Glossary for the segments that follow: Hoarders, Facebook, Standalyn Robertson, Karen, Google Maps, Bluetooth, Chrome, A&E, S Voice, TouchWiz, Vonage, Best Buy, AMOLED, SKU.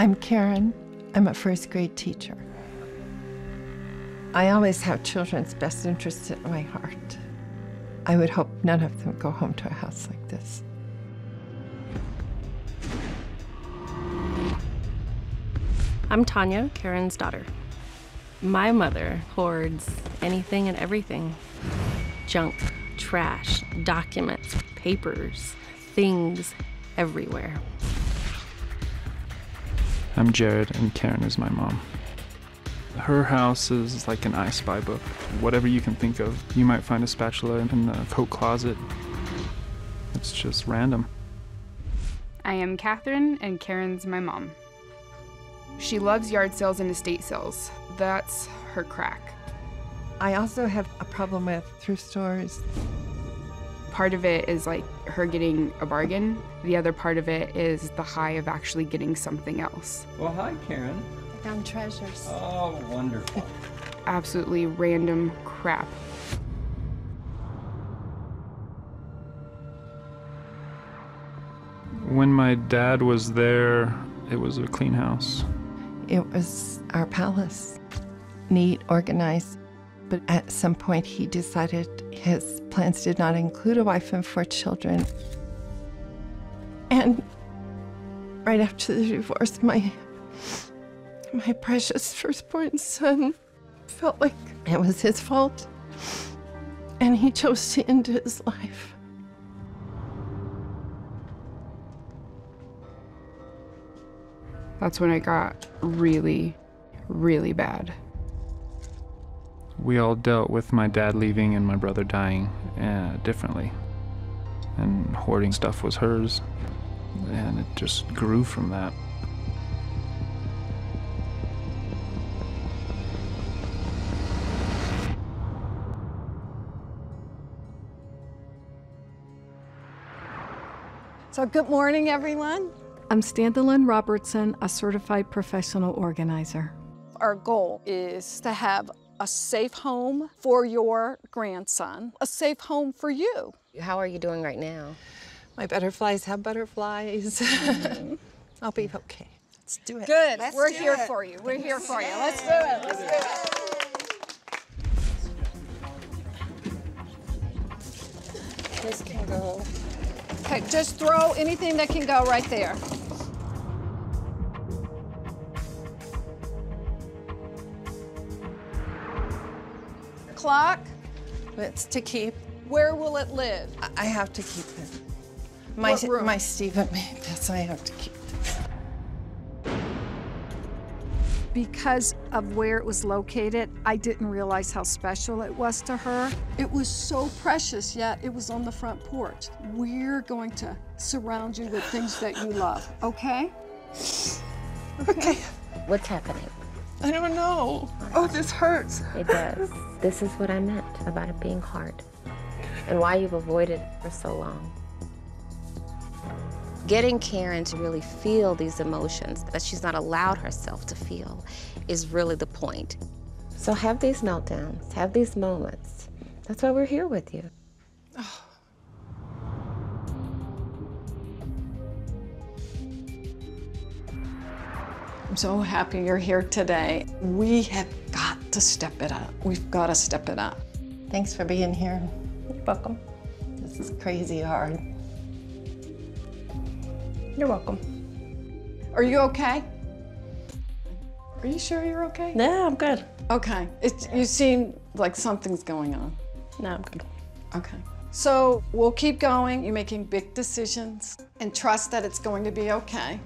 I'm Karen. I'm a first grade teacher. I always have children's best interests at my heart. I would hope none of them go home to a house like this. I'm Tanya, Karen's daughter. My mother hoards anything and everything. Junk, trash, documents, papers, things everywhere. I'm Jared, and Karen is my mom. Her house is like an I Spy book. Whatever you can think of, you might find a spatula in the coat closet. It's just random. I am Catherine, and Karen's my mom. She loves yard sales and estate sales. That's her crack. I also have a problem with thrift stores. Part of it is like her getting a bargain. The other part of it is the high of actually getting something else. Well, hi, Karen. I found treasures. Oh, wonderful. Absolutely random crap. When my dad was there, it was a clean house. It was our palace. Neat, organized. But at some point he decided his plans did not include a wife and 4 children. And right after the divorce, my precious firstborn son felt like it was his fault, and he chose to end his life. That's when I got really, really bad. We all dealt with my dad leaving and my brother dying differently. And hoarding stuff was hers, and it just grew from that. So good morning, everyone. I'm Standalyn Robertson, a certified professional organizer. Our goal is to have a safe home for your grandson, a safe home for you. How are you doing right now? My butterflies have butterflies. Mm-hmm. I'll be okay. Let's do it. Good. We're here for you. We're here for you. Let's do it. Let's do it. This can go. Okay, just throw anything that can go right there. Clock. It's to keep. Where will it live? I have to keep it. My Stephen made this. I have to keep this. Because of where it was located, I didn't realize how special it was to her. It was so precious, yet it was on the front porch. We're going to surround you with things that you love, okay? Okay. What's happening? I don't know. Oh, this hurts. It does. This is what I meant about it being hard and why you've avoided it for so long. Getting Karen to really feel these emotions that she's not allowed herself to feel is really the point. So have these meltdowns, have these moments. That's why we're here with you. Oh. I'm so happy you're here today. We have got to step it up. We've got to step it up. Thanks for being here. You're welcome. This is crazy hard. You're welcome. Are you okay? Are you sure you're okay? No, I'm good. Okay. You seem like something's going on. No, I'm good. Okay. So we'll keep going. You're making big decisions and trust that it's going to be okay.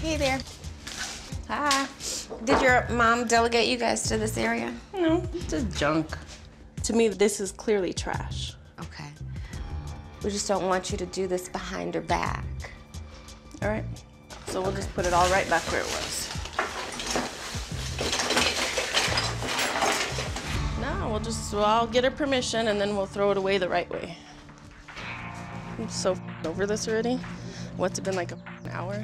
Hey there. Hi. Did your mom delegate you guys to this area? No, just junk. To me, this is clearly trash. Okay. We just don't want you to do this behind her back. All right. So we'll just put it all right back where it was. No, I'll get her permission and then we'll throw it away the right way. I'm so over this already. What's it been, like an hour?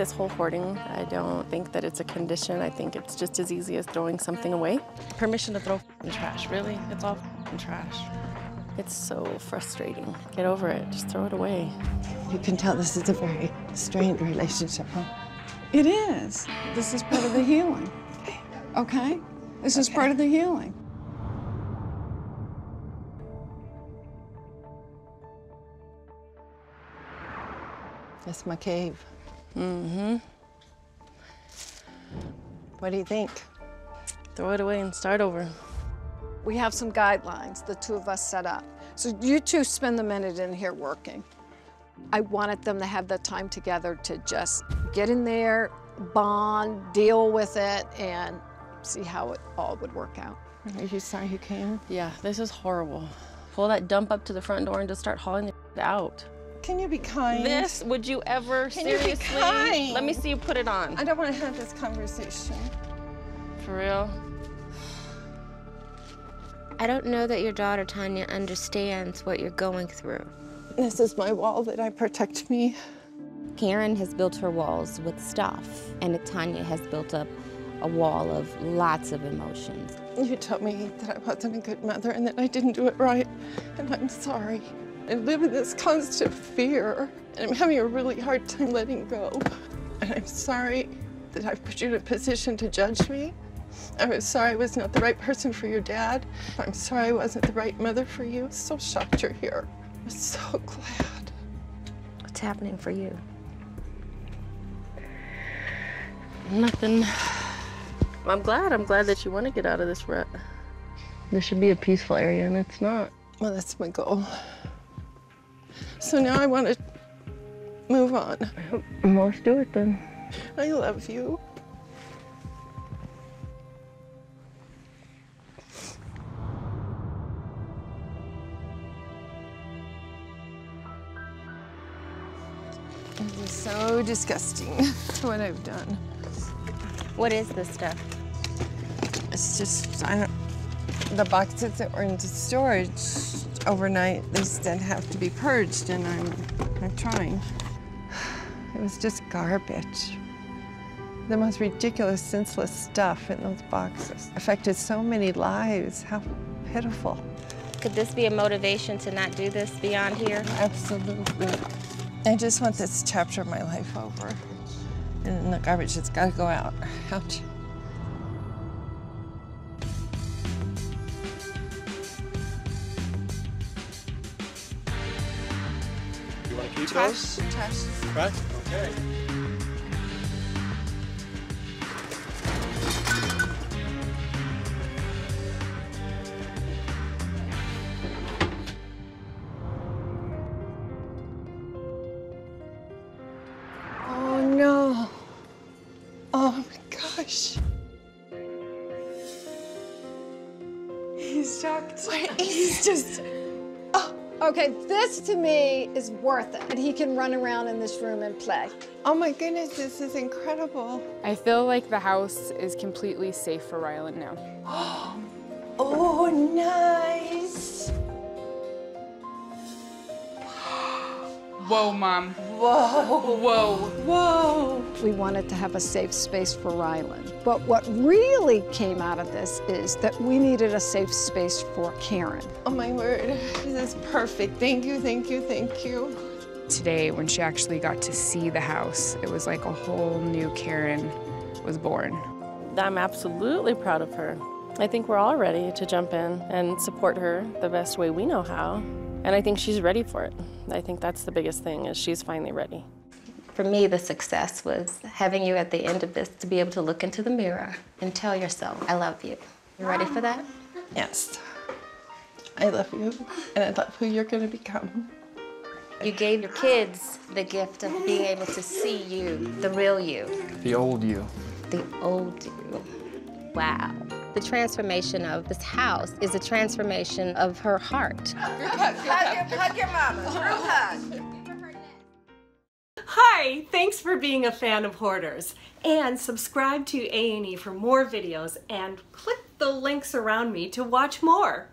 This whole hoarding, I don't think that it's a condition. I think it's just as easy as throwing something away. Permission to throw f***ing trash, really? It's all f***ing trash. It's so frustrating. Get over it, just throw it away. You can tell this is a very strained relationship, huh? It is. This is part of the healing, okay? This is part of the healing. That's my cave. Mm-hmm. What do you think? Throw it away and start over. We have some guidelines the two of us set up. So you two spend the minute in here working. I wanted them to have the time together to just get in there, bond, deal with it, and see how it all would work out. Are you sorry you came? Yeah, this is horrible. Pull that dump up to the front door and just start hauling the out. Can you be kind? This, would you ever, seriously? Can you be kind? Let me see you put it on. I don't want to have this conversation. For real? I don't know that your daughter, Tanya, understands what you're going through. This is my wall that I protect me. Karen has built her walls with stuff, and Tanya has built up a wall of lots of emotions. You told me that I wasn't a good mother and that I didn't do it right, and I'm sorry. I live in this constant fear, and I'm having a really hard time letting go. And I'm sorry that I've put you in a position to judge me. I'm sorry I was not the right person for your dad. I'm sorry I wasn't the right mother for you. I'm so shocked you're here. I'm so glad. What's happening for you? Nothing. I'm glad that you want to get out of this rut. This should be a peaceful area, and it's not. Well, that's my goal. So now I want to move on. Well, let's do it then. I love you. It is so disgusting what I've done. What is this stuff? It's just, the boxes that were into storage overnight, these did have to be purged, and I'm trying. It was just garbage. The most ridiculous, senseless stuff in those boxes affected so many lives. How pitiful. Could this be a motivation to not do this beyond here? Absolutely. I just want this chapter of my life over. And the garbage has got to go out. Ouch. Trash. Trash. Right? Okay. Oh no. Oh my gosh. He's shocked. He's just. Okay, this to me is worth it. And he can run around in this room and play. Oh my goodness, this is incredible. I feel like the house is completely safe for Rylan now. Oh, nice. Whoa, Mom. Whoa. Whoa. Whoa. We wanted to have a safe space for Rylan. But what really came out of this is that we needed a safe space for Karen. Oh, my word. This is perfect. Thank you, thank you, thank you. Today, when she actually got to see the house, it was like a whole new Karen was born. I'm absolutely proud of her. I think we're all ready to jump in and support her the best way we know how. And I think she's ready for it. I think that's the biggest thing, is she's finally ready. For me, the success was having you at the end of this to be able to look into the mirror and tell yourself, I love you. You ready for that? Yes. I love you, and I love who you're going to become. You gave your kids the gift of being able to see you, the real you. The old you. The old you. Wow. The transformation of this house is a transformation of her heart. Hug your mama. Hug. Hi, thanks for being a fan of Hoarders. And subscribe to A&E for more videos and click the links around me to watch more.